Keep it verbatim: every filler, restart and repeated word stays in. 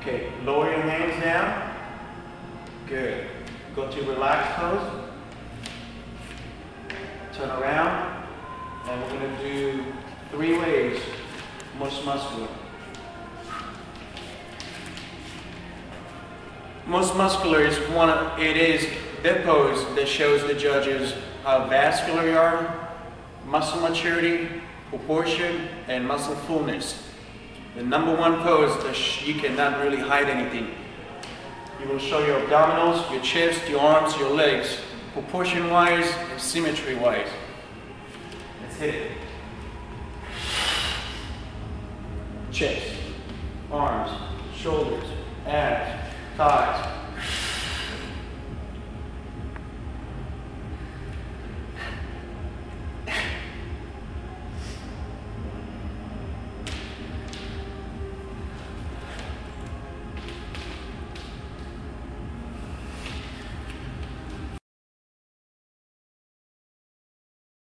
Okay, lower your hands down. Good. Go to relaxed pose. Turn around. And we're going to do three waves. Most muscular. Most muscular is one of, it is the pose that shows the judges how vascular you are, muscle maturity, proportion, and muscle fullness. The number one pose that sh you cannot really hide anything. You will show your abdominals, your chest, your arms, your legs, proportion-wise and symmetry-wise. Let's hit it. Chest, arms, shoulders, abs, thighs,